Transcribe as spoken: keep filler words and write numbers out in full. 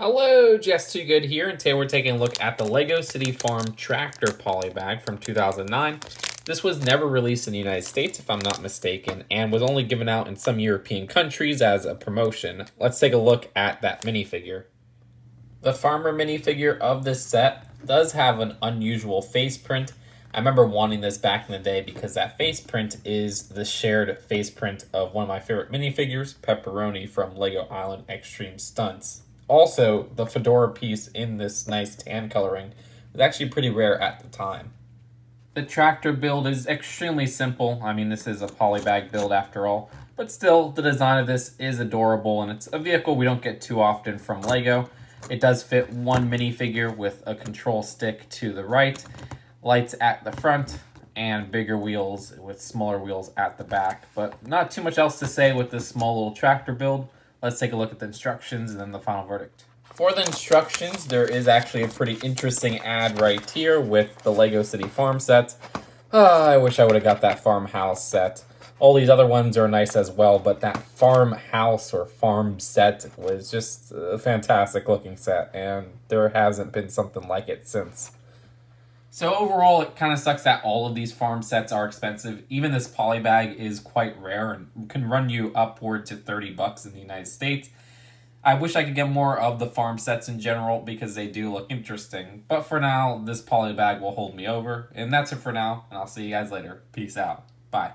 Hello, Just two Good here, and today we're taking a look at the LEGO City Farm Tractor Polybag from two thousand nine. This was never released in the United States, if I'm not mistaken, and was only given out in some European countries as a promotion. Let's take a look at that minifigure. The farmer minifigure of this set does have an unusual face print. I remember wanting this back in the day because that face print is the shared face print of one of my favorite minifigures, Pepperoni from LEGO Island Extreme Stunts. Also, the fedora piece in this nice tan coloring was actually pretty rare at the time. The tractor build is extremely simple. I mean, this is a polybag build after all, but still, the design of this is adorable, and it's a vehicle we don't get too often from LEGO. It does fit one minifigure with a control stick to the right, lights at the front, and bigger wheels with smaller wheels at the back. But not too much else to say with this small little tractor build. Let's take a look at the instructions and then the final verdict. For the instructions, there is actually a pretty interesting ad right here with the LEGO City Farm set. Oh, I wish I would have got that farmhouse set. All these other ones are nice as well, but that farmhouse or farm set was just a fantastic looking set, and there hasn't been something like it since. So overall, it kind of sucks that all of these farm sets are expensive. Even this polybag is quite rare and can run you upward to thirty bucks in the United States. I wish I could get more of the farm sets in general because they do look interesting. But for now, this polybag will hold me over. And that's it for now, and I'll see you guys later. Peace out. Bye.